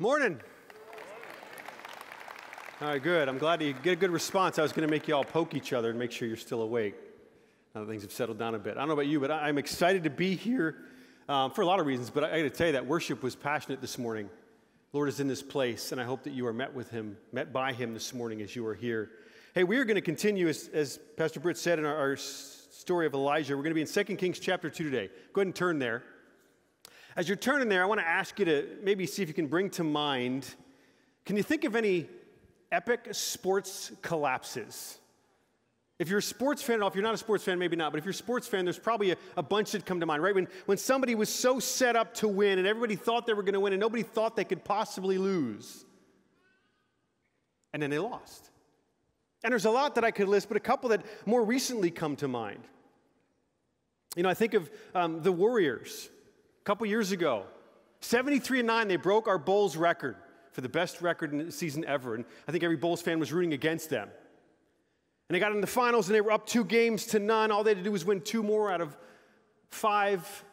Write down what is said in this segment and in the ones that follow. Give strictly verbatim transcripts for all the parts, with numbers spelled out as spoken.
Morning. All right, good. I'm glad you get a good response. I was going to make you all poke each other and make sure you're still awake. Now that things have settled down a bit. I don't know about you, but I'm excited to be here um, for a lot of reasons. But I, I got to tell you that worship was passionate this morning. The Lord is in this place, and I hope that you are met with Him, met by Him this morning as you are here. Hey, we are going to continue, as, as Pastor Britt said in our, our story of Elijah. We're going to be in Second Kings chapter two today. Go ahead and turn there. As you're turning there, I want to ask you to maybe see if you can bring to mind, can you think of any epic sports collapses? If you're a sports fan, or if you're not a sports fan, maybe not, but if you're a sports fan, there's probably a, a bunch that come to mind, right? When, when somebody was so set up to win and everybody thought they were going to win and nobody thought they could possibly lose, and then they lost. And there's a lot that I could list, but a couple that more recently come to mind. You know, I think of um, the Warriors a couple years ago. seventy-three and nine, they broke our Bulls record for the best record in the season ever. And I think every Bulls fan was rooting against them. And they got in the finals, and they were up two games to none. All they had to do was win two more out of five,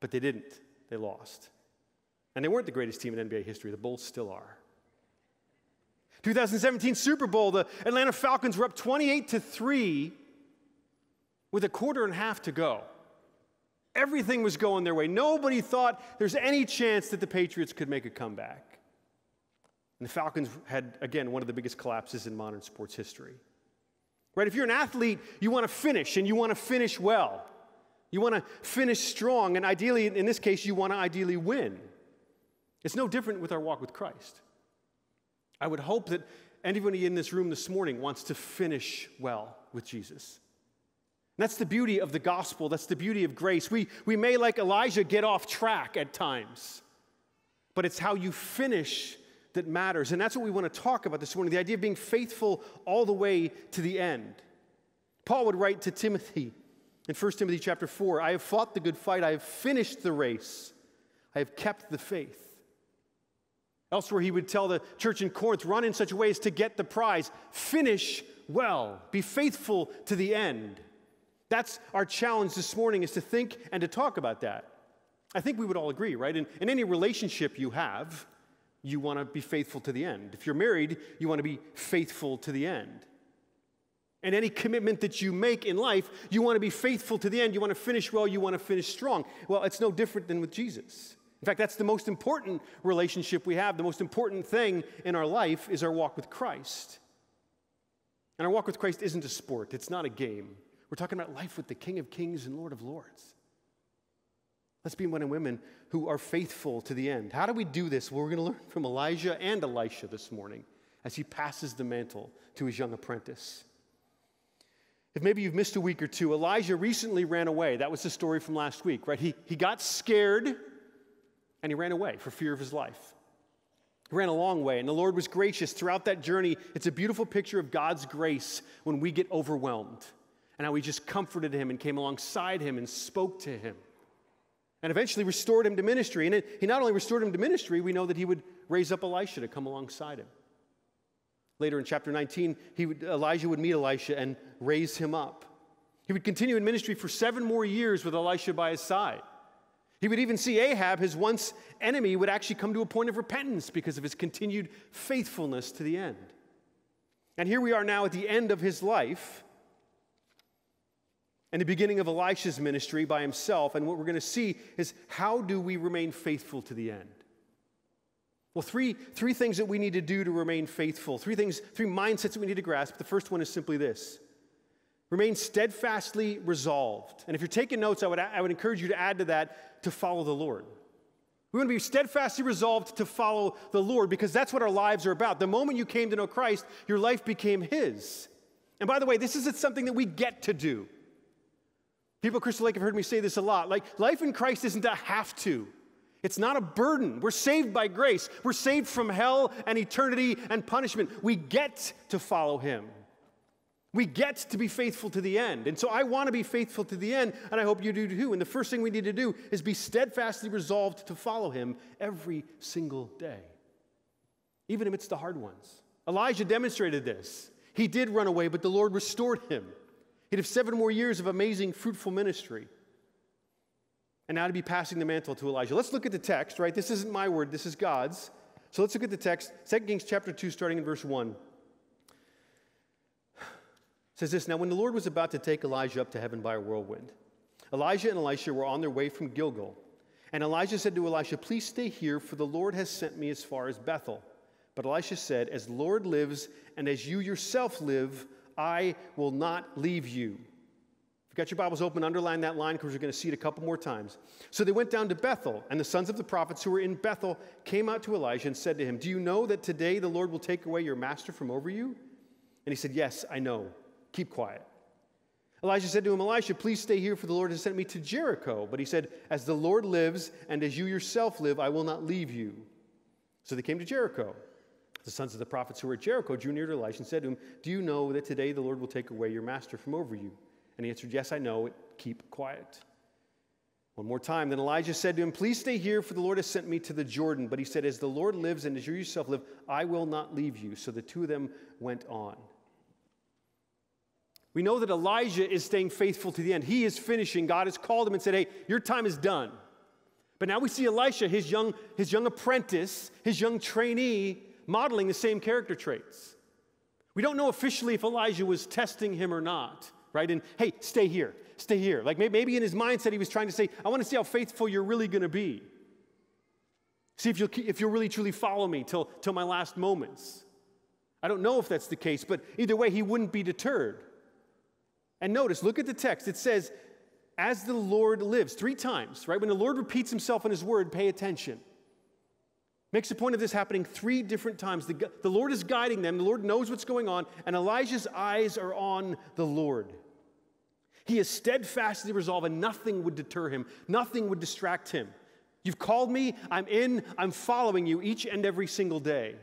but they didn't. They lost. And they weren't the greatest team in N B A history. The Bulls still are. twenty seventeen Super Bowl, the Atlanta Falcons were up twenty-eight to three with a quarter and a half to go. Everything was going their way. Nobody thought there's any chance that the Patriots could make a comeback. And the Falcons had, again, one of the biggest collapses in modern sports history. Right? If you're an athlete, you want to finish, and you want to finish well. You want to finish strong, and ideally, in this case, you want to ideally win. It's no different with our walk with Christ. I would hope that anybody in this room this morning wants to finish well with Jesus. And that's the beauty of the gospel. That's the beauty of grace. We, we may, like Elijah, get off track at times, but it's how you finish that matters. And that's what we want to talk about this morning, the idea of being faithful all the way to the end. Paul would write to Timothy in First Timothy chapter four, I have fought the good fight. I have finished the race. I have kept the faith. Elsewhere, he would tell the church in Corinth, run in such a way as to get the prize. Finish well. Be faithful to the end. That's our challenge this morning, is to think and to talk about that. I think we would all agree, right? In, in any relationship you have, you want to be faithful to the end. If you're married, you want to be faithful to the end. And any commitment that you make in life, you want to be faithful to the end. You want to finish well. You want to finish strong. Well, it's no different than with Jesus. In fact, that's the most important relationship we have. The most important thing in our life is our walk with Christ. And our walk with Christ isn't a sport. It's not a game. We're talking about life with the King of Kings and Lord of Lords. Let's be men and women who are faithful to the end. How do we do this? Well, we're going to learn from Elijah and Elisha this morning as he passes the mantle to his young apprentice. If maybe you've missed a week or two, Elijah recently ran away. That was the story from last week, right? He, he got scared. And he ran away for fear of his life. He ran a long way, and the Lord was gracious throughout that journey. It's a beautiful picture of God's grace when we get overwhelmed, and how he just comforted him and came alongside him and spoke to him, and eventually restored him to ministry. And it, he not only restored him to ministry, we know that he would raise up Elisha to come alongside him. Later in chapter nineteen, he would, Elijah would meet Elisha and raise him up. He would continue in ministry for seven more years with Elisha by his side. He would even see Ahab, his once enemy, would actually come to a point of repentance because of his continued faithfulness to the end. And here we are now at the end of his life and the beginning of Elisha's ministry by himself. And what we're going to see is, how do we remain faithful to the end? Well, three, three things that we need to do to remain faithful. Three things, three mindsets that we need to grasp. The first one is simply this. Remain steadfastly resolved. And if you're taking notes, I would, I would encourage you to add to that, to follow the Lord. We want to be steadfastly resolved to follow the Lord, because that's what our lives are about. The moment you came to know Christ, your life became His. And by the way, this isn't something that we get to do. People at Crystal Lake have heard me say this a lot. Like, life in Christ isn't a have to. It's not a burden. We're saved by grace. We're saved from hell and eternity and punishment. We get to follow Him. We get to be faithful to the end. And so I want to be faithful to the end, and I hope you do too. And the first thing we need to do is be steadfastly resolved to follow Him every single day, even amidst the hard ones. Elijah demonstrated this. He did run away, but the Lord restored him. He'd have seven more years of amazing, fruitful ministry. and now to be passing the mantle to Elijah. Let's look at the text, right? This isn't my word, this is God's. So let's look at the text, Second Kings chapter two, starting in verse one. It says this, "Now when the Lord was about to take Elijah up to heaven by a whirlwind, Elijah and Elisha were on their way from Gilgal. And Elijah said to Elisha, 'Please stay here, for the Lord has sent me as far as Bethel.' But Elisha said, 'As the Lord lives, and as you yourself live, I will not leave you.'" If you've got your Bibles open, underline that line, because we're going to see it a couple more times. "So they went down to Bethel, and the sons of the prophets who were in Bethel came out to Elijah and said to him, 'Do you know that today the Lord will take away your master from over you?' And he said, 'Yes, I know. Keep quiet.' Elijah said to him, 'Elisha, please stay here, for the Lord has sent me to Jericho.' But he said, 'As the Lord lives, and as you yourself live, I will not leave you.' So they came to Jericho. The sons of the prophets who were at Jericho drew near to Elisha and said to him, 'Do you know that today the Lord will take away your master from over you?' And he answered, 'Yes, I know it. Keep quiet.' One more time. Then Elijah said to him, 'Please stay here, for the Lord has sent me to the Jordan.' But he said, 'As the Lord lives, and as you yourself live, I will not leave you.' So the two of them went on." We know that Elijah is staying faithful to the end. He is finishing. God has called him and said, "Hey, your time is done." But now we see Elisha, his young, his young apprentice, his young trainee, modeling the same character traits. We don't know officially if Elijah was testing him or not, right? And, "Hey, stay here, stay here." Like maybe in his mindset he was trying to say, "I want to see how faithful you're really going to be. See if you'll, if you'll really truly follow me till, till my last moments." I don't know if that's the case, but either way he wouldn't be deterred. And notice, look at the text. It says, "As the Lord lives," three times, right? When the Lord repeats himself in his word, pay attention. Makes a point of this happening three different times. The, the Lord is guiding them. The Lord knows what's going on. And Elijah's eyes are on the Lord. He is steadfastly resolved, and nothing would deter him. Nothing would distract him. "You've called me. I'm in. I'm following you each and every single day."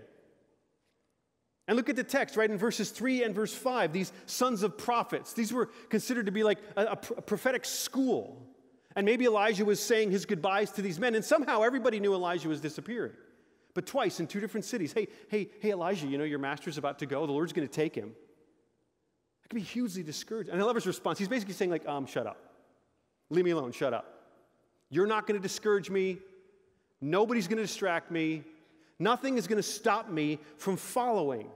And look at the text, right, in verses three and verse five, these sons of prophets. These were considered to be like a, a, pr- a prophetic school. And maybe Elijah was saying his goodbyes to these men, and somehow everybody knew Elijah was disappearing. But twice in two different cities, hey, hey, hey, Elijah, you know, your master's about to go. The Lord's going to take him. That could be hugely discouraging. And I love his response. He's basically saying, like, um, shut up. Leave me alone. Shut up. You're not going to discourage me. Nobody's going to distract me. Nothing is going to stop me from following.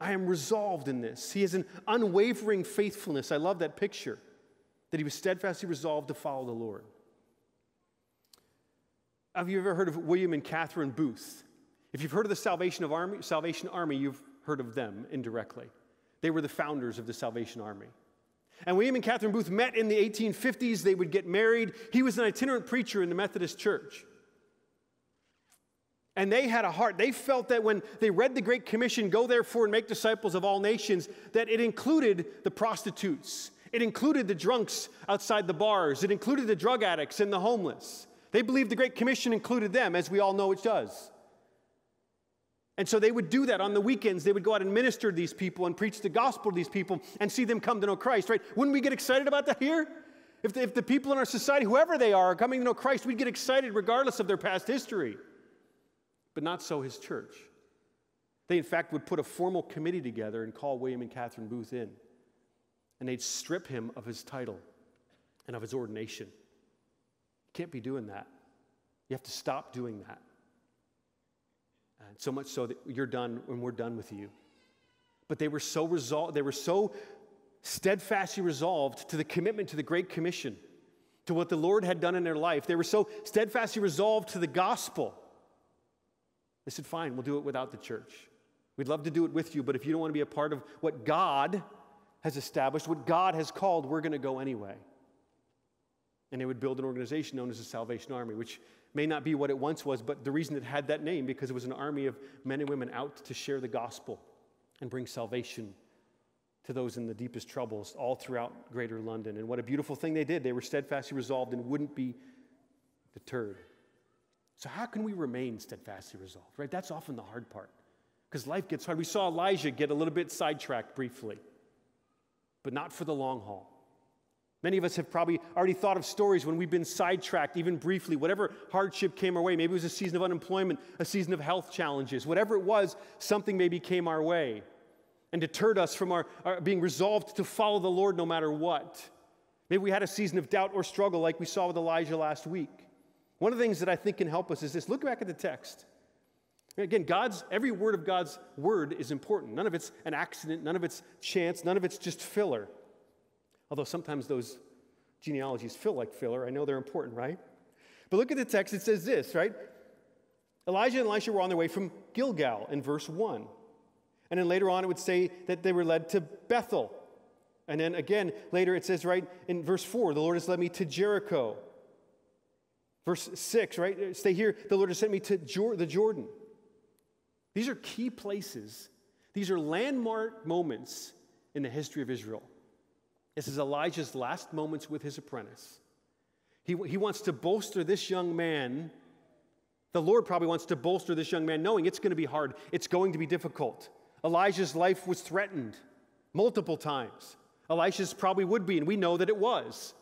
I am resolved in this. He has an unwavering faithfulness. I love that picture, that he was steadfastly resolved to follow the Lord. Have you ever heard of William and Catherine Booth? If you've heard of the Salvation Army, Salvation Army, you've heard of them indirectly. They were the founders of the Salvation Army. And William and Catherine Booth met in the eighteen fifties. They would get married. He was an itinerant preacher in the Methodist Church. And they had a heart. They felt that when they read the Great Commission, "Go therefore and make disciples of all nations," that it included the prostitutes. It included the drunks outside the bars. It included the drug addicts and the homeless. They believed the Great Commission included them, as we all know it does. And so they would do that on the weekends. They would go out and minister to these people and preach the gospel to these people and see them come to know Christ, right? Wouldn't we get excited about that here? If the, if the people in our society, whoever they are, are coming to know Christ, we'd get excited regardless of their past history. But not so his church. They, in fact, would put a formal committee together and call William and Catherine Booth in. And they'd strip him of his title and of his ordination. You can't be doing that. You have to stop doing that. And so much so that you're done when we're done with you. But they were so resolved, they were so steadfastly resolved to the commitment to the Great Commission, to what the Lord had done in their life. They were so steadfastly resolved to the gospel. They said, "Fine, we'll do it without the church. We'd love to do it with you, but if you don't want to be a part of what God has established, what God has called, we're going to go anyway." And they would build an organization known as the Salvation Army, which may not be what it once was, but the reason it had that name, because it was an army of men and women out to share the gospel and bring salvation to those in the deepest troubles all throughout Greater London. And what a beautiful thing they did. They were steadfastly resolved and wouldn't be deterred. So how can we remain steadfastly resolved, right? That's often the hard part, because life gets hard. We saw Elijah get a little bit sidetracked briefly, but not for the long haul. Many of us have probably already thought of stories when we've been sidetracked, even briefly. Whatever hardship came our way, maybe it was a season of unemployment, a season of health challenges, whatever it was, something maybe came our way and deterred us from our, our being resolved to follow the Lord no matter what. Maybe we had a season of doubt or struggle like we saw with Elijah last week. One of the things that I think can help us is this. Look back at the text. Again, God's, every word of God's word is important. None of it's an accident. None of it's chance. None of it's just filler. Although sometimes those genealogies feel like filler. I know they're important, right? But look at the text. It says this, right? Elijah and Elisha were on their way from Gilgal in verse one. And then later on, it would say that they were led to Bethel. And then again, later it says, right, in verse four, the Lord has led me to Jericho. Verse six, right, stay here, the Lord has sent me to Jor- the Jordan. These are key places. These are landmark moments in the history of Israel. This is Elijah's last moments with his apprentice. He, he wants to bolster this young man. The Lord probably wants to bolster this young man, knowing it's going to be hard. It's going to be difficult. Elijah's life was threatened multiple times. Elisha's probably would be, and we know that it was.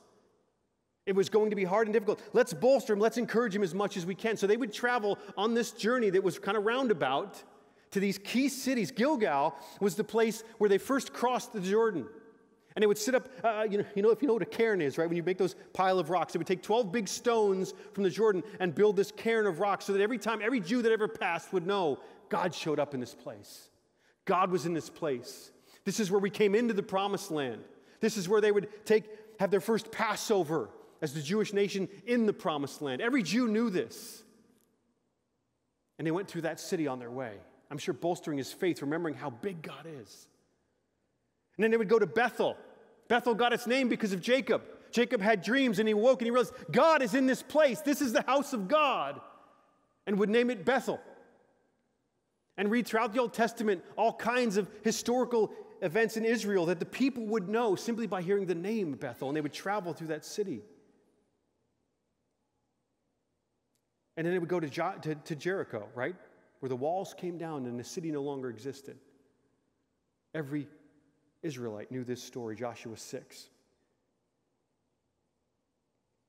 It was going to be hard and difficult. Let's bolster him. Let's encourage him as much as we can. So they would travel on this journey that was kind of roundabout to these key cities. Gilgal was the place where they first crossed the Jordan. And they would sit up, uh, you know, you know, if you know what a cairn is, right? When you make those pile of rocks, they would take twelve big stones from the Jordan and build this cairn of rocks so that every time, every Jew that ever passed would know God showed up in this place. God was in this place. This is where we came into the promised land. This is where they would take, have their first Passover as the Jewish nation in the promised land. Every Jew knew this. And they went through that city on their way. I'm sure bolstering his faith, remembering how big God is. And then they would go to Bethel. Bethel got its name because of Jacob. Jacob had dreams and he woke and he realized God is in this place. This is the house of God. And would name it Bethel. And read throughout the Old Testament all kinds of historical events in Israel that the people would know simply by hearing the name Bethel, and they would travel through that city. And then they would go to, jo- to, to Jericho, right, where the walls came down and the city no longer existed. Every Israelite knew this story, Joshua six.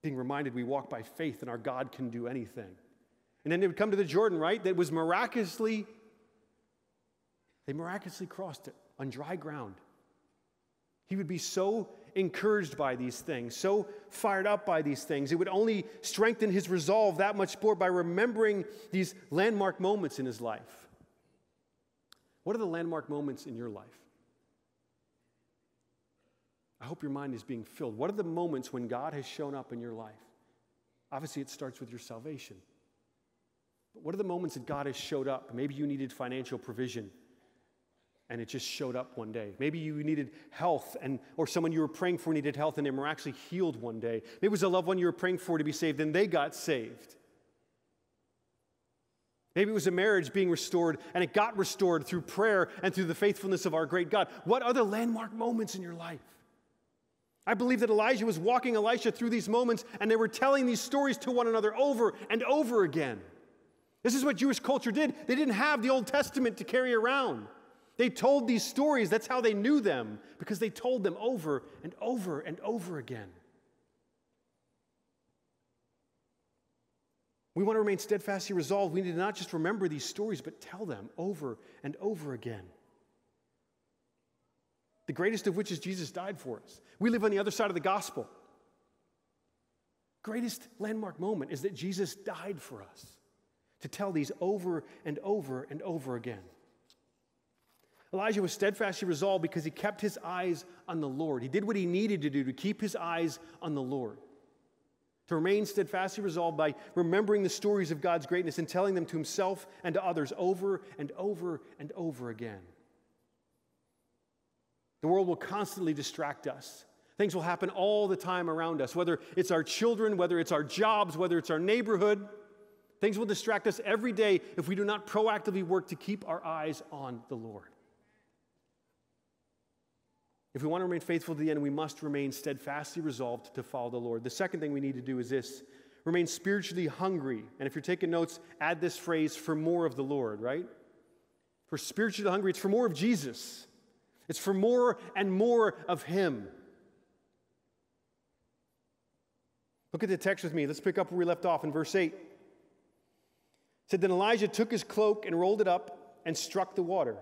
Being reminded we walk by faith and our God can do anything. And then they would come to the Jordan, right, that was miraculously, they miraculously crossed it on dry ground. He would be so encouraged by these things, so fired up by these things. It would only strengthen his resolve that much more by remembering these landmark moments in his life. What are the landmark moments in your life? I hope your mind is being filled. What are the moments when God has shown up in your life? Obviously, it starts with your salvation. But what are the moments that God has showed up? Maybe you needed financial provision, and it just showed up one day. Maybe you needed health, and or someone you were praying for needed health, and they were actually healed one day. Maybe it was a loved one you were praying for to be saved, and they got saved. Maybe it was a marriage being restored, and it got restored through prayer and through the faithfulness of our great God. What other landmark moments in your life? I believe that Elijah was walking Elisha through these moments, and they were telling these stories to one another over and over again. This is what Jewish culture did. They didn't have the Old Testament to carry around. They told these stories. That's how they knew them, because they told them over and over and over again. We want to remain steadfastly resolved. We need to not just remember these stories, but tell them over and over again. The greatest of which is Jesus died for us. We live on the other side of the gospel. Greatest landmark moment is that Jesus died for us, to tell these over and over and over again. Elijah was steadfastly resolved because he kept his eyes on the Lord. He did what he needed to do to keep his eyes on the Lord. To remain steadfastly resolved by remembering the stories of God's greatness and telling them to himself and to others over and over and over again. The world will constantly distract us. Things will happen all the time around us, whether it's our children, whether it's our jobs, whether it's our neighborhood. Things will distract us every day if we do not proactively work to keep our eyes on the Lord. If we want to remain faithful to the end, we must remain steadfastly resolved to follow the Lord. The second thing we need to do is this: remain spiritually hungry. And if you're taking notes, add this phrase, for more of the Lord, right? For spiritually hungry, it's for more of Jesus. It's for more and more of him. Look at the text with me. Let's pick up where we left off in verse eight. It said, then Elijah took his cloak and rolled it up and struck the water.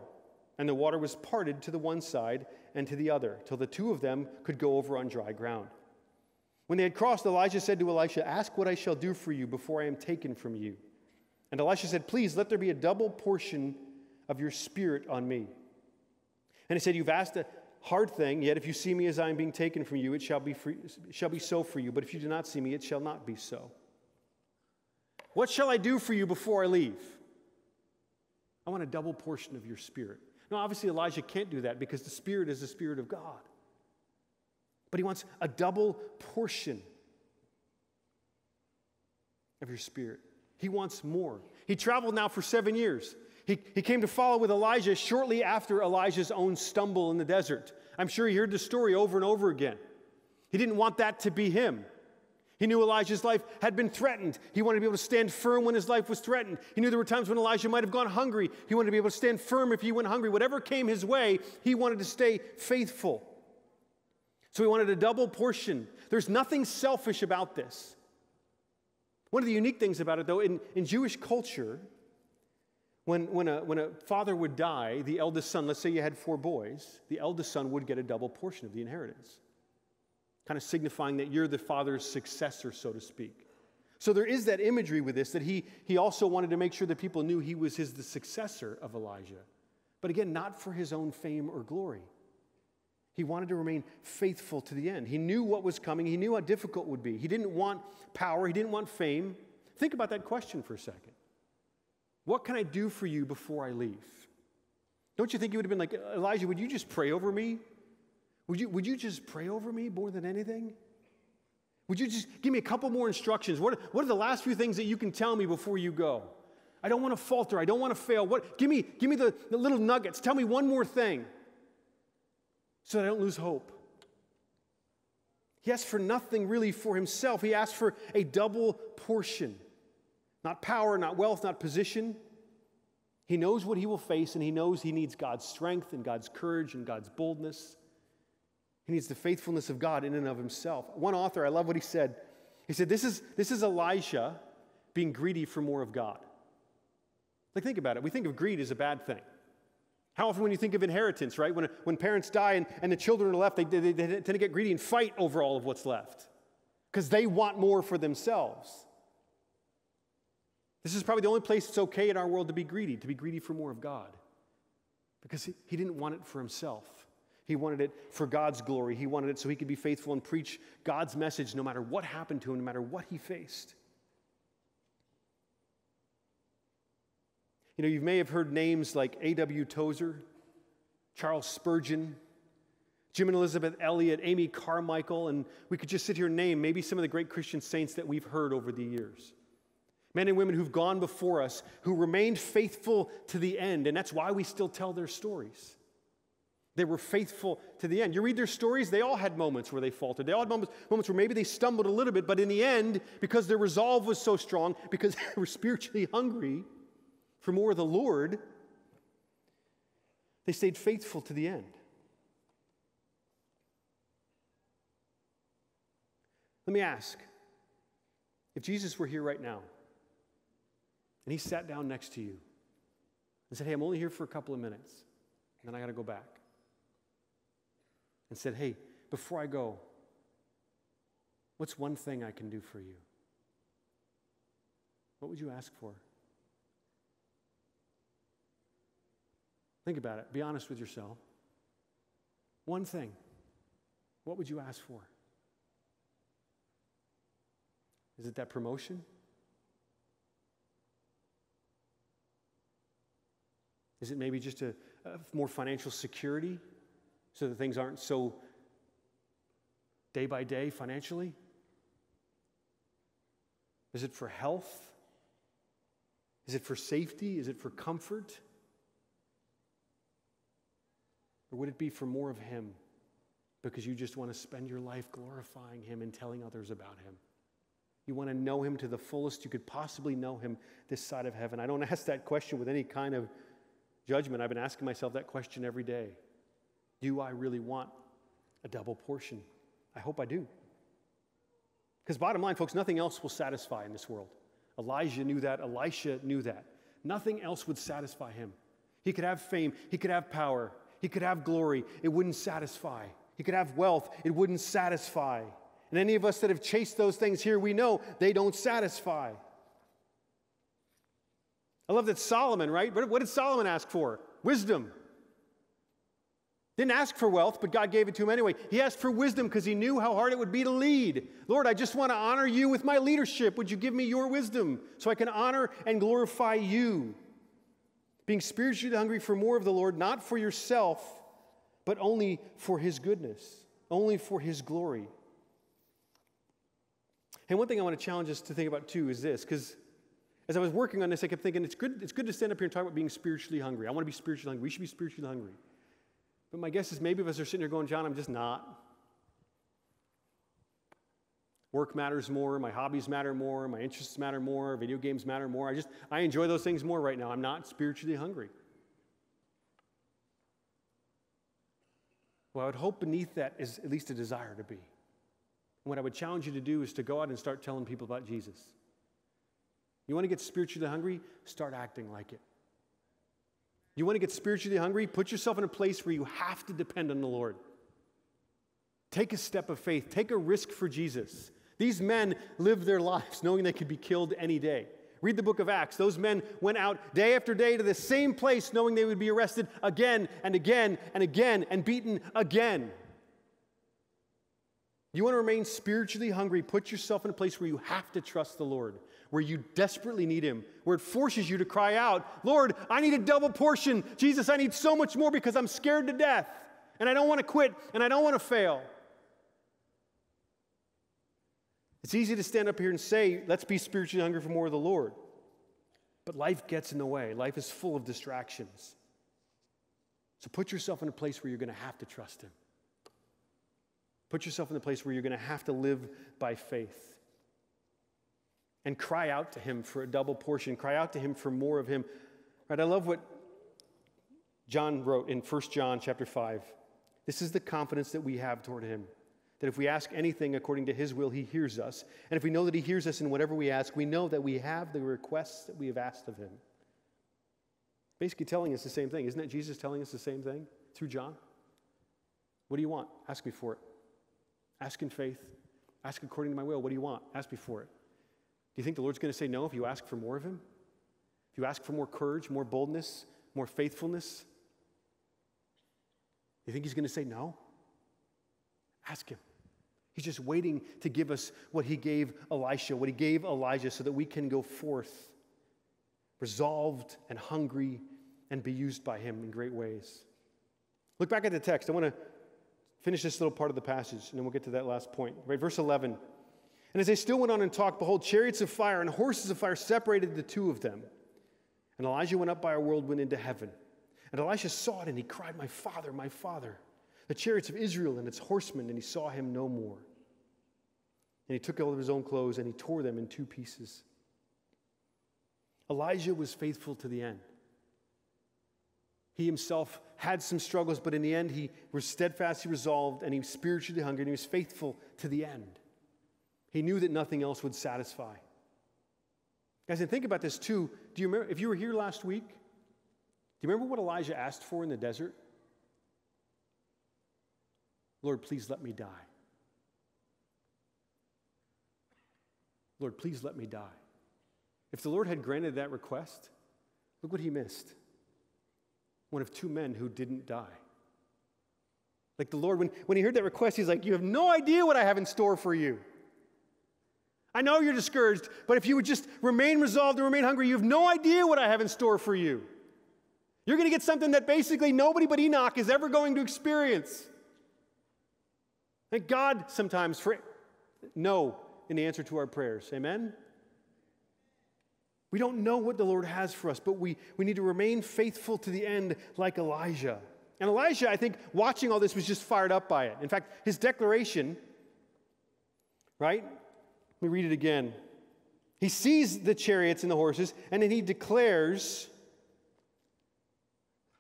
And the water was parted to the one side and to the other, till the two of them could go over on dry ground. When they had crossed, Elijah said to Elisha, "Ask what I shall do for you before I am taken from you." And Elisha said, "Please, let there be a double portion of your spirit on me." And he said, "You've asked a hard thing, yet if you see me as I am being taken from you, it shall be, for, shall be so for you. But if you do not see me, it shall not be so." What shall I do for you before I leave? I want a double portion of your spirit. Now, obviously, Elijah can't do that because the spirit is the spirit of God. But he wants a double portion of your spirit. He wants more. He traveled now for seven years. He, he came to follow with Elijah shortly after Elijah's own stumble in the desert. I'm sure he heard the story over and over again. He didn't want that to be him. He knew Elijah's life had been threatened. He wanted to be able to stand firm when his life was threatened. He knew there were times when Elijah might have gone hungry. He wanted to be able to stand firm if he went hungry. Whatever came his way, he wanted to stay faithful. So he wanted a double portion. There's nothing selfish about this. One of the unique things about it, though, in, in Jewish culture, when, when, a, when a father would die, the eldest son, let's say you had four boys, the eldest son would get a double portion of the inheritance, kind of signifying that you're the father's successor, so to speak. So there is that imagery with this, that he, he also wanted to make sure that people knew he was his, the successor of Elijah. But again, not for his own fame or glory. He wanted to remain faithful to the end. He knew what was coming. He knew how difficult it would be. He didn't want power. He didn't want fame. Think about that question for a second. What can I do for you before I leave? Don't you think you would have been like, Elijah, would you just pray over me? Would you, would you just pray over me more than anything? Would you just give me a couple more instructions? What, what are the last few things that you can tell me before you go? I don't want to falter. I don't want to fail. What, give me, give me the, the little nuggets. Tell me one more thing so that I don't lose hope. He asked for nothing really for himself. He asked for a double portion. Not power, not wealth, not position. He knows what he will face, and he knows he needs God's strength and God's courage and God's boldness. He needs the faithfulness of God in and of himself. One author, I love what he said. He said, this is, this is Elijah being greedy for more of God. Like, think about it. We think of greed as a bad thing. How often when you think of inheritance, right? When, when parents die and, and the children are left, they, they, they tend to get greedy and fight over all of what's left because they want more for themselves. This is probably the only place it's okay in our world to be greedy, to be greedy for more of God, because he, he didn't want it for himself. He wanted it for God's glory. He wanted it so he could be faithful and preach God's message no matter what happened to him, no matter what he faced. You know, you may have heard names like A W Tozer, Charles Spurgeon, Jim and Elizabeth Elliott, Amy Carmichael, and we could just sit here and name maybe some of the great Christian saints that we've heard over the years. Men and women who've gone before us, who remained faithful to the end, and that's why we still tell their stories. They were faithful to the end. You read their stories, they all had moments where they faltered. They all had moments, moments where maybe they stumbled a little bit, but in the end, because their resolve was so strong, because they were spiritually hungry for more of the Lord, they stayed faithful to the end. Let me ask, if Jesus were here right now, and he sat down next to you and said, hey, I'm only here for a couple of minutes, and then I got to go back, and said, hey, before I go, what's one thing I can do for you? What would you ask for? Think about it. Be honest with yourself. One thing. What would you ask for? Is it that promotion? Is it maybe just a, a more financial security? So that things aren't so day by day financially? Is it for health? Is it for safety? Is it for comfort? Or would it be for more of him because you just want to spend your life glorifying him and telling others about him? You want to know him to the fullest you could possibly know him this side of heaven. I don't ask that question with any kind of judgment. I've been asking myself that question every day. Do I really want a double portion? I hope I do. Because bottom line, folks, nothing else will satisfy in this world. Elijah knew that. Elisha knew that. Nothing else would satisfy him. He could have fame. He could have power. He could have glory. It wouldn't satisfy. He could have wealth. It wouldn't satisfy. And any of us that have chased those things here, we know they don't satisfy. I love that Solomon, right? What did Solomon ask for? Wisdom. Didn't ask for wealth, but God gave it to him anyway. He asked for wisdom because he knew how hard it would be to lead. Lord, I just want to honor you with my leadership. Would you give me your wisdom so I can honor and glorify you? Being spiritually hungry for more of the Lord, not for yourself, but only for his goodness, only for his glory. And one thing I want to challenge us to think about, too, is this, because as I was working on this, I kept thinking, it's good, it's good to stand up here and talk about being spiritually hungry. I want to be spiritually hungry. We should be spiritually hungry. But my guess is maybe of us are sitting here going, John, I'm just not. Work matters more. My hobbies matter more. My interests matter more. Video games matter more. I just, I enjoy those things more right now. I'm not spiritually hungry. Well, I would hope beneath that is at least a desire to be. And what I would challenge you to do is to go out and start telling people about Jesus. You want to get spiritually hungry? Start acting like it. You want to get spiritually hungry? Put yourself in a place where you have to depend on the Lord. Take a step of faith. Take a risk for Jesus. These men lived their lives knowing they could be killed any day. Read the book of Acts. Those men went out day after day to the same place knowing they would be arrested again and again and again and beaten again. You want to remain spiritually hungry, put yourself in a place where you have to trust the Lord, where you desperately need him, where it forces you to cry out, Lord, I need a double portion. Jesus, I need so much more because I'm scared to death, and I don't want to quit, and I don't want to fail. It's easy to stand up here and say, let's be spiritually hungry for more of the Lord. But life gets in the way. Life is full of distractions. So put yourself in a place where you're going to have to trust him. Put yourself in the place where you're going to have to live by faith and cry out to him for a double portion. Cry out to him for more of him. Right? I love what John wrote in First John chapter five. This is the confidence that we have toward him, that if we ask anything according to his will, he hears us. And if we know that he hears us in whatever we ask, we know that we have the requests that we have asked of him. Basically telling us the same thing. Isn't that Jesus telling us the same thing through John? What do you want? Ask me for it. Ask in faith. Ask according to my will. What do you want? Ask me for it. Do you think the Lord's going to say no if you ask for more of him? If you ask for more courage, more boldness, more faithfulness? Do you think he's going to say no? Ask him. He's just waiting to give us what he gave Elisha, what he gave Elijah, so that we can go forth resolved and hungry and be used by him in great ways. Look back at the text. I want to finish this little part of the passage, and then we'll get to that last point. Right, verse eleven. And as they still went on and talked, behold, chariots of fire and horses of fire separated the two of them. And Elijah went up by a whirlwind into heaven. And Elisha saw it, and he cried, my father, my father, the chariots of Israel and its horsemen, and he saw him no more. And he took all of his own clothes, and he tore them in two pieces. Elijah was faithful to the end. He himself had some struggles, but in the end, he was steadfast, he resolved, and he was spiritually hungry, and he was faithful to the end. He knew that nothing else would satisfy. Guys, and think about this too. Do you remember, if you were here last week, do you remember what Elijah asked for in the desert? Lord, please let me die. Lord, please let me die. If the Lord had granted that request, look what he missed. One of two men who didn't die. Like the Lord, when, when he heard that request, he's like, you have no idea what I have in store for you. I know you're discouraged, but if you would just remain resolved and remain hungry, you have no idea what I have in store for you. You're going to get something that basically nobody but Enoch is ever going to experience. Thank God sometimes for no in the answer to our prayers. Amen? We don't know what the Lord has for us, but we, we need to remain faithful to the end like Elijah. And Elijah, I think, watching all this was just fired up by it. In fact, his declaration, right? Let me read it again. He sees the chariots and the horses, and then he declares,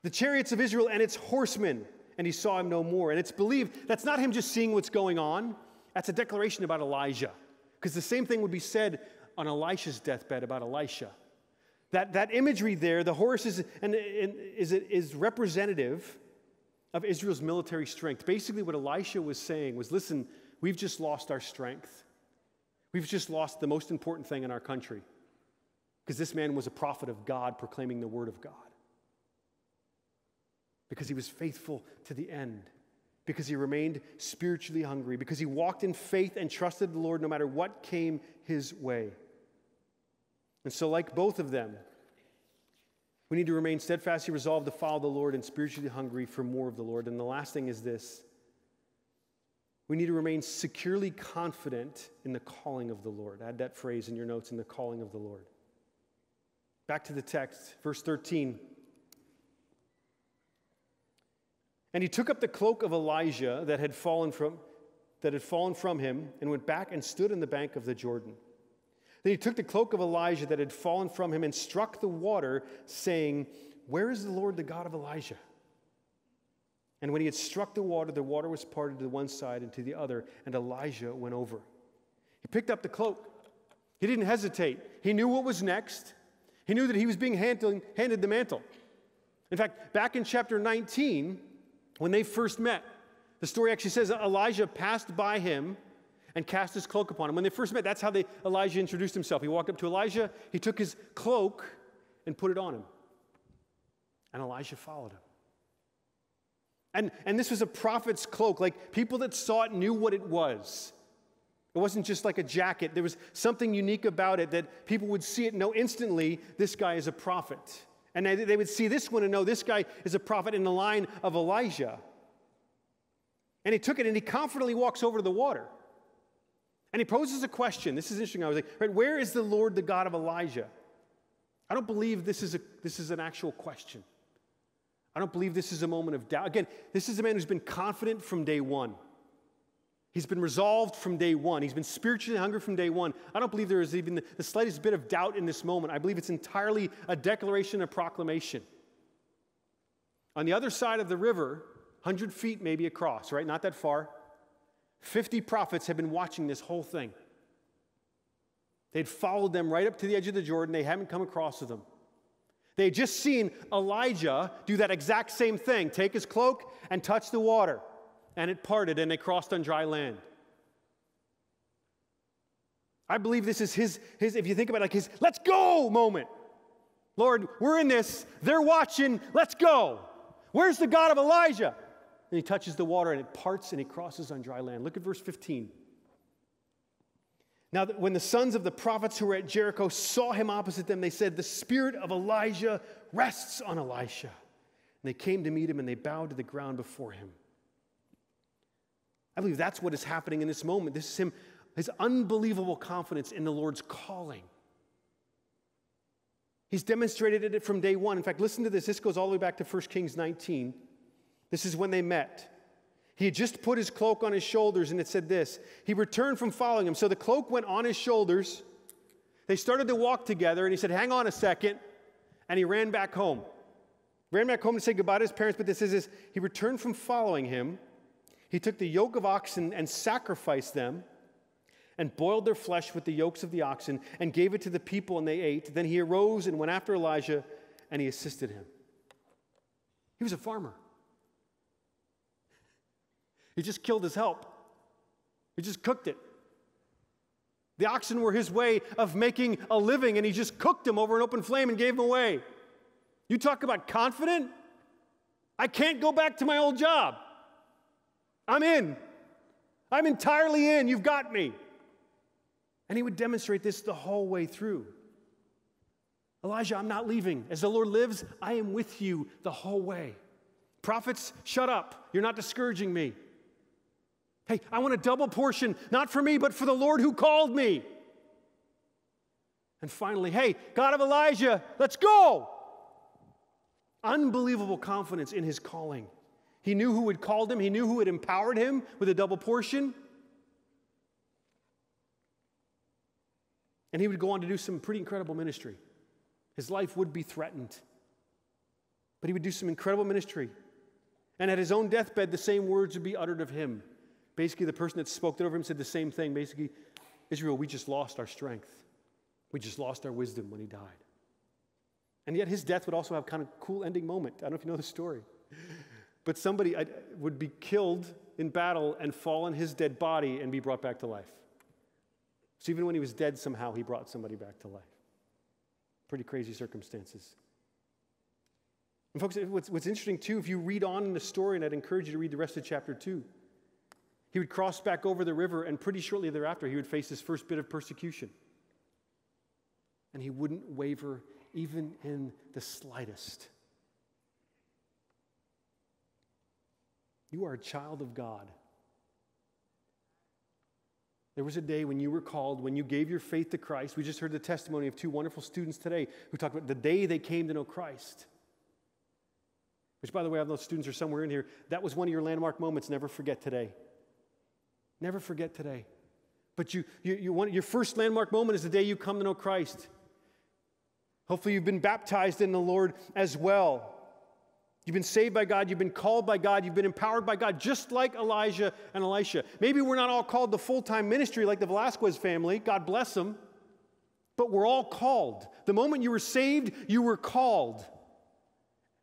the chariots of Israel and its horsemen, and he saw him no more. And it's believed, that's not him just seeing what's going on. That's a declaration about Elijah, because the same thing would be said on Elisha's deathbed about Elisha. That, that imagery there, the horse is, and, and, is, is representative of Israel's military strength. Basically what Elisha was saying was, listen, we've just lost our strength. We've just lost the most important thing in our country, because this man was a prophet of God proclaiming the word of God, because he was faithful to the end, because he remained spiritually hungry, because he walked in faith and trusted the Lord no matter what came his way. And so, like both of them, we need to remain steadfastly resolved to follow the Lord and spiritually hungry for more of the Lord. And the last thing is this: we need to remain securely confident in the calling of the Lord. Add that phrase in your notes, in the calling of the Lord. Back to the text, verse thirteen. And he took up the cloak of Elijah that had fallen from, that had fallen from him, and went back and stood on the bank of the Jordan. Then he took the cloak of Elijah that had fallen from him and struck the water, saying, "Where is the Lord, the God of Elijah?" And when he had struck the water, the water was parted to one side and to the other, and Elijah went over. He picked up the cloak. He didn't hesitate. He knew what was next. He knew that he was being handed the mantle. In fact, back in chapter nineteen, when they first met, the story actually says Elijah passed by him and cast his cloak upon him. When they first met, that's how they, Elijah introduced himself. He walked up to Elijah, he took his cloak and put it on him. And Elijah followed him. And, and this was a prophet's cloak. Like, people that saw it knew what it was. It wasn't just like a jacket. There was something unique about it that people would see it and know instantly, this guy is a prophet. And they would see this one and know this guy is a prophet in the line of Elijah. And he took it and he confidently walks over to the water. And he poses a question. This is interesting. I was like, right, where is the Lord, the God of Elijah? I don't believe this is, a, this is an actual question. I don't believe this is a moment of doubt. Again, this is a man who's been confident from day one. He's been resolved from day one. He's been spiritually hungry from day one. I don't believe there is even the slightest bit of doubt in this moment. I believe it's entirely a declaration, a proclamation. On the other side of the river, one hundred feet maybe across, right? Not that far. fifty prophets have been watching this whole thing. They'd followed them right up to the edge of the Jordan. They haven't come across with them. They had just seen Elijah do that exact same thing, take his cloak and touch the water. And it parted, and they crossed on dry land. I believe this is his, his, if you think about it, like his let's go moment. Lord, we're in this. They're watching. Let's go. Where's the God of Elijah? And he touches the water, and it parts, and he crosses on dry land. Look at verse fifteen. Now, when the sons of the prophets who were at Jericho saw him opposite them, they said, "The spirit of Elijah rests on Elisha." And they came to meet him, and they bowed to the ground before him. I believe that's what is happening in this moment. This is him, his unbelievable confidence in the Lord's calling. He's demonstrated it from day one. In fact, listen to this. This goes all the way back to First Kings nineteen. This is when they met. He had just put his cloak on his shoulders, and it said this: he returned from following him. So the cloak went on his shoulders. They started to walk together, and he said, "Hang on a second." And he ran back home. Ran back home to say goodbye to his parents, but this is this. He returned from following him. He took the yoke of oxen and sacrificed them and boiled their flesh with the yokes of the oxen and gave it to the people, and they ate. Then he arose and went after Elijah, and he assisted him. He was a farmer. He just killed his help. He just cooked it. The oxen were his way of making a living, and he just cooked them over an open flame and gave them away. You talk about confident? I can't go back to my old job. I'm in. I'm entirely in. You've got me. And he would demonstrate this the whole way through. Elijah, I'm not leaving. As the Lord lives, I am with you the whole way. Prophets, shut up. You're not discouraging me. Hey, I want a double portion, not for me, but for the Lord who called me. And finally, hey, God of Elijah, let's go. Unbelievable confidence in his calling. He knew who had called him. He knew who had empowered him with a double portion. And he would go on to do some pretty incredible ministry. His life would be threatened. But he would do some incredible ministry. And at his own deathbed, the same words would be uttered of him. Basically, the person that spoke over him said the same thing. Basically, Israel, we just lost our strength. We just lost our wisdom when he died. And yet his death would also have kind of a cool ending moment. I don't know if you know the story. But somebody would be killed in battle and fall on his dead body and be brought back to life. So even when he was dead, somehow he brought somebody back to life. Pretty crazy circumstances. And folks, what's, what's interesting too, if you read on in the story, and I'd encourage you to read the rest of chapter two, he would cross back over the river, and pretty shortly thereafter, he would face his first bit of persecution. And he wouldn't waver even in the slightest. You are a child of God. There was a day when you were called, when you gave your faith to Christ. We just heard the testimony of two wonderful students today who talked about the day they came to know Christ. Which, by the way, I know those students are somewhere in here. That was one of your landmark moments. Never forget today. Never forget today. But you, you, you want, your first landmark moment is the day you come to know Christ. Hopefully you've been baptized in the Lord as well. You've been saved by God, you've been called by God, you've been empowered by God, just like Elijah and Elisha. Maybe we're not all called to full-time ministry like the Velasquez family, God bless them, but we're all called. The moment you were saved, you were called.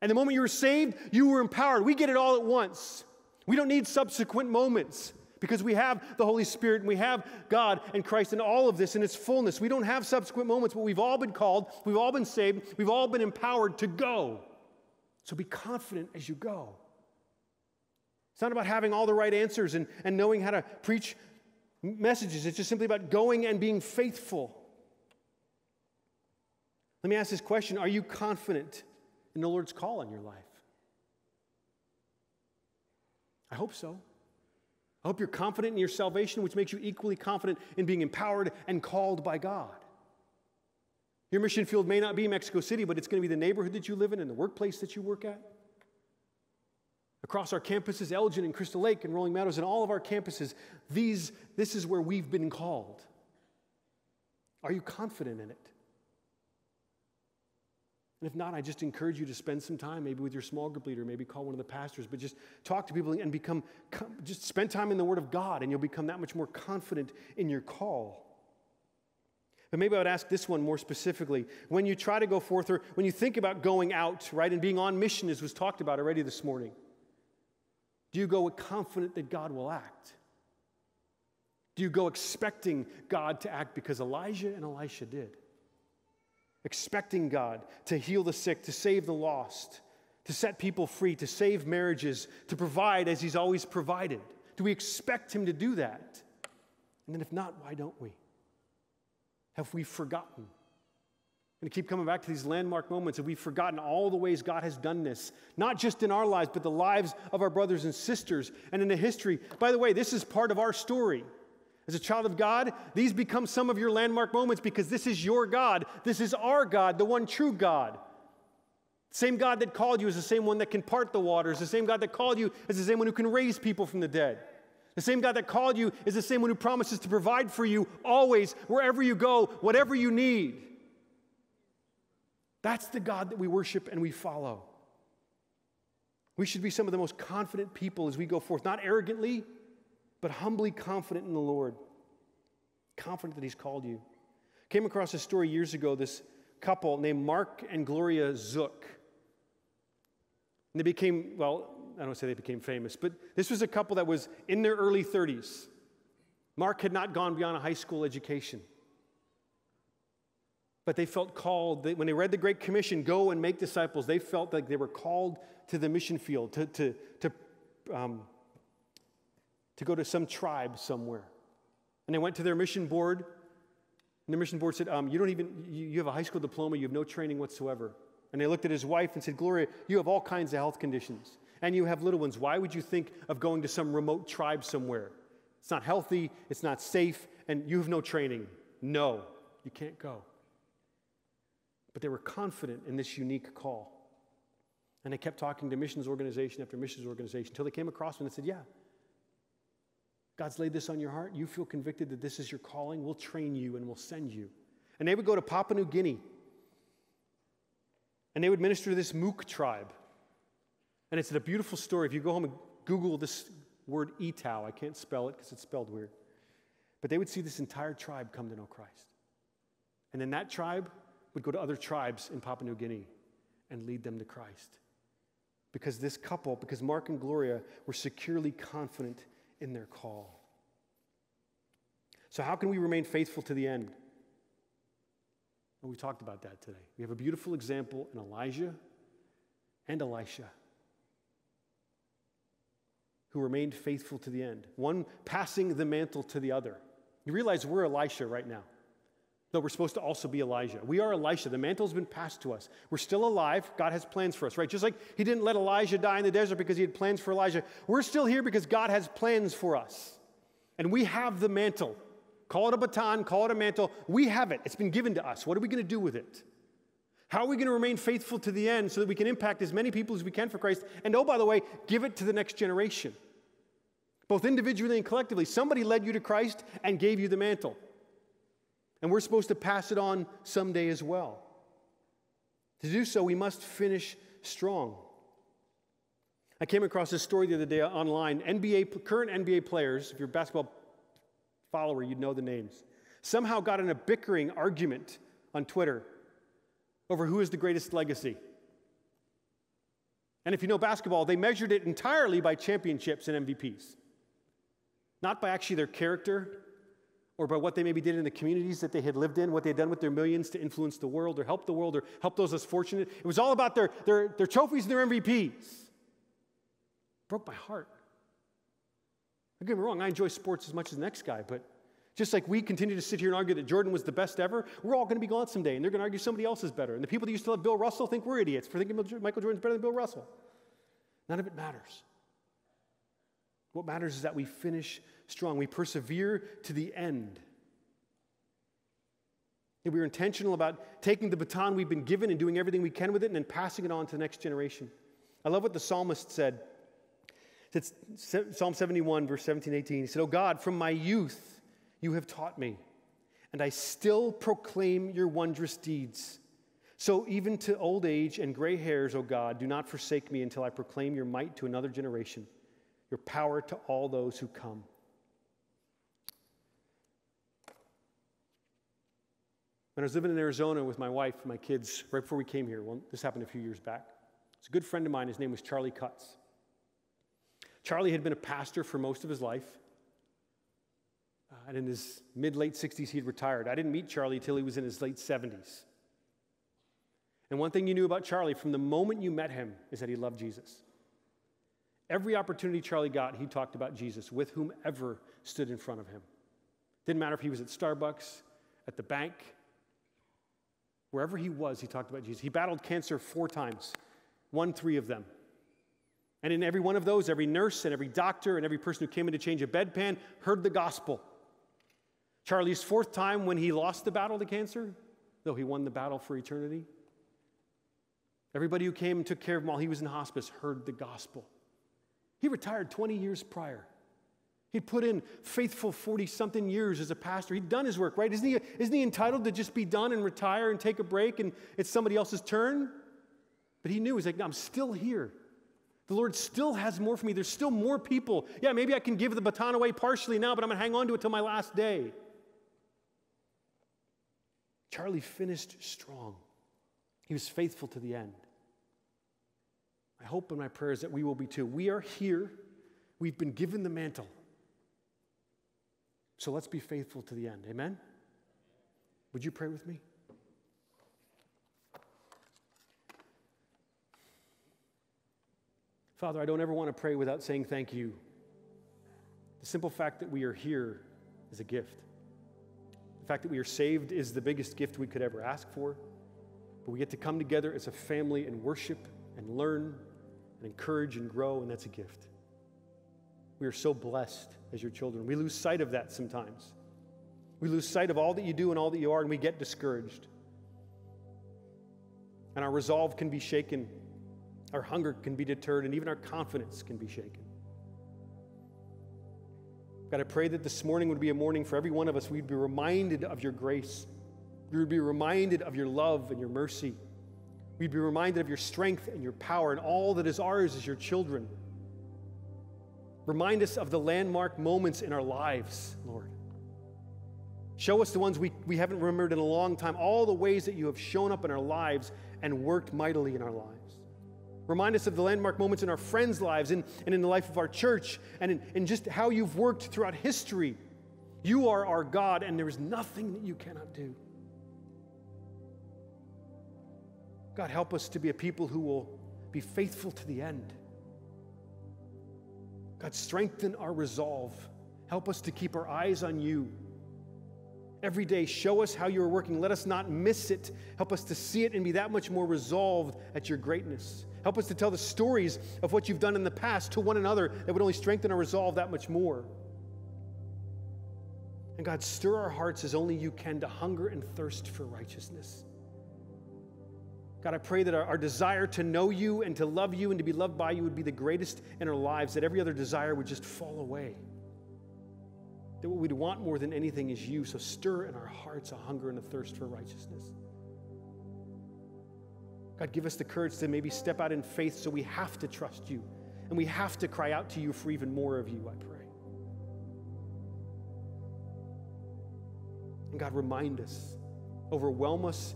And the moment you were saved, you were empowered. We get it all at once. We don't need subsequent moments because we have the Holy Spirit and we have God and Christ and all of this in its fullness. We don't have subsequent moments, but we've all been called, we've all been saved, we've all been empowered to go. So be confident as you go. It's not about having all the right answers and, and knowing how to preach messages. It's just simply about going and being faithful. Let me ask this question. Are you confident in the Lord's call on your life? I hope so. I hope you're confident in your salvation, which makes you equally confident in being empowered and called by God. Your mission field may not be Mexico City, but it's going to be the neighborhood that you live in and the workplace that you work at. Across our campuses, Elgin and Crystal Lake and Rolling Meadows and all of our campuses, these, this is where we've been called. Are you confident in it? And if not, I just encourage you to spend some time maybe with your small group leader, maybe call one of the pastors, but just talk to people and become, just spend time in the Word of God, and you'll become that much more confident in your call. But maybe I would ask this one more specifically. When you try to go forth, or when you think about going out, right, and being on mission, as was talked about already this morning, do you go confident that God will act? Do you go expecting God to act because Elijah and Elisha did? Expecting God to heal the sick, to save the lost, to set people free, to save marriages, to provide as he's always provided. Do we expect him to do that? And then if not, why don't we? Have we forgotten? And I keep coming back to these landmark moments. Have we forgotten all the ways God has done this? Not just in our lives, but the lives of our brothers and sisters and in the history. By the way, this is part of our story. As a child of God, these become some of your landmark moments because this is your God. This is our God, the one true God. The same God that called you is the same one that can part the waters. The same God that called you is the same one who can raise people from the dead. The same God that called you is the same one who promises to provide for you always, wherever you go, whatever you need. That's the God that we worship and we follow. We should be some of the most confident people as we go forth, not arrogantly, but humbly confident in the Lord, confident that he's called you. Came across a story years ago, this couple named Mark and Gloria Zook. And they became, well, I don't say they became famous, but this was a couple that was in their early thirties. Mark had not gone beyond a high school education. But they felt called. They, when they read the Great Commission, go and make disciples, they felt like they were called to the mission field, to, to, to, um, to go to some tribe somewhere. And they went to their mission board, and the mission board said, um, you don't even, you, you have a high school diploma, you have no training whatsoever. And they looked at his wife and said, Gloria, you have all kinds of health conditions. And you have little ones. Why would you think of going to some remote tribe somewhere? It's not healthy, it's not safe, and you have no training. No, you can't go. But they were confident in this unique call. And they kept talking to missions organization after missions organization until they came across one that said, yeah, God's laid this on your heart. You feel convicted that this is your calling. We'll train you and we'll send you. And they would go to Papua New Guinea. And they would minister to this Mook tribe. And it's a beautiful story. If you go home and Google this word etau, I can't spell it because it's spelled weird. But they would see this entire tribe come to know Christ. And then that tribe would go to other tribes in Papua New Guinea and lead them to Christ. because this couple, because Mark and Gloria were securely confident in their call. So how can we remain faithful to the end? Well, we talked about that today. We have a beautiful example in Elijah and Elisha, who remained faithful to the end, one passing the mantle to the other. You realize we're Elisha right now, though we're supposed to also be Elijah. We are Elisha. The mantle's been passed to us. We're still alive. God has plans for us, right? Just like he didn't let Elijah die in the desert because he had plans for Elijah. We're still here because God has plans for us, and we have the mantle. Call it a baton, call it a mantle. We have it. It's been given to us. What are we going to do with it? How are we going to remain faithful to the end so that we can impact as many people as we can for Christ? And oh, by the way, give it to the next generation, both individually and collectively. Somebody led you to Christ and gave you the mantle, and we're supposed to pass it on someday as well. To do so, we must finish strong. I came across this story the other day online. N B A, current N B A players, if you're a basketball follower, you'd know the names, somehow got in a bickering argument on Twitter over who is the greatest legacy. And if you know basketball, they measured it entirely by championships and M V Ps, not by actually their character or by what they maybe did in the communities that they had lived in, what they had done with their millions to influence the world or help the world or help those less fortunate. It was all about their, their, their trophies and their M V Ps. It broke my heart. Don't get me wrong, I enjoy sports as much as the next guy, but just like we continue to sit here and argue that Jordan was the best ever, we're all going to be gone someday, and they're going to argue somebody else is better. And the people that used to love Bill Russell think we're idiots for thinking Michael Jordan's better than Bill Russell. None of it matters. What matters is that we finish strong. We persevere to the end. And we're intentional about taking the baton we've been given and doing everything we can with it and then passing it on to the next generation. I love what the psalmist said. It's Psalm seventy-one, verse seventeen, eighteen. He said, "O God, from my youth you have taught me, and I still proclaim your wondrous deeds. So even to old age and gray hairs, O God, do not forsake me until I proclaim your might to another generation, your power to all those who come." When I was living in Arizona with my wife and my kids, right before we came here, well, this happened a few years back, it's a good friend of mine, his name was Charlie Cutts. Charlie had been a pastor for most of his life, uh, and in his mid-late sixties, he had retired. I didn't meet Charlie until he was in his late seventies. And one thing you knew about Charlie from the moment you met him is that he loved Jesus. Every opportunity Charlie got, he talked about Jesus with whomever stood in front of him. Didn't matter if he was at Starbucks, at the bank, wherever he was, he talked about Jesus. He battled cancer four times, won three of them. And in every one of those, every nurse and every doctor and every person who came in to change a bedpan heard the gospel. Charlie's fourth time when he lost the battle to cancer, though he won the battle for eternity, everybody who came and took care of him while he was in hospice heard the gospel. He retired twenty years prior. He'd put in faithful forty-something years as a pastor. He'd done his work, right? Isn't he, isn't he entitled to just be done and retire and take a break and it's somebody else's turn? But he knew, he's like, no, I'm still here. The Lord still has more for me. There's still more people. Yeah, maybe I can give the baton away partially now, but I'm going to hang on to it till my last day. Charlie finished strong. He was faithful to the end. My hope and my prayer is that we will be too. We are here. We've been given the mantle. So let's be faithful to the end. Amen? Would you pray with me? Father, I don't ever want to pray without saying thank you. The simple fact that we are here is a gift. The fact that we are saved is the biggest gift we could ever ask for. But we get to come together as a family and worship and learn and encourage and grow, and that's a gift. We are so blessed as your children. We lose sight of that sometimes. We lose sight of all that you do and all that you are, and we get discouraged. And our resolve can be shaken. Our hunger can be deterred, and even our confidence can be shaken. God, I pray that this morning would be a morning for every one of us. We'd be reminded of your grace. We would be reminded of your love and your mercy. We'd be reminded of your strength and your power, and all that is ours as your children. Remind us of the landmark moments in our lives, Lord. Show us the ones we, we haven't remembered in a long time, all the ways that you have shown up in our lives and worked mightily in our lives. Remind us of the landmark moments in our friends' lives and, and in the life of our church and in, in just how you've worked throughout history. You are our God, and there is nothing that you cannot do. God, help us to be a people who will be faithful to the end. God, strengthen our resolve. Help us to keep our eyes on you. Every day, show us how you are working. Let us not miss it. Help us to see it and be that much more resolved at your greatness. Help us to tell the stories of what you've done in the past to one another that would only strengthen our resolve that much more. And God, stir our hearts as only you can to hunger and thirst for righteousness. God, I pray that our, our desire to know you and to love you and to be loved by you would be the greatest in our lives, that every other desire would just fall away. That what we'd want more than anything is you, so stir in our hearts a hunger and a thirst for righteousness. God, give us the courage to maybe step out in faith so we have to trust you and we have to cry out to you for even more of you, I pray. And God, remind us, overwhelm us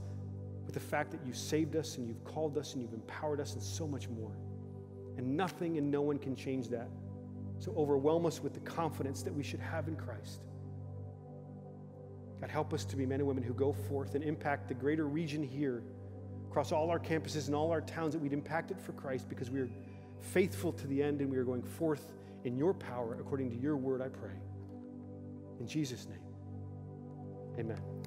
with the fact that you saved us and you've called us and you've empowered us and so much more. And nothing and no one can change that. So overwhelm us with the confidence that we should have in Christ. God, help us to be men and women who go forth and impact the greater region here, across all our campuses and all our towns, that we'd impact it for Christ because we are faithful to the end and we are going forth in your power according to your word, I pray. In Jesus' name, amen.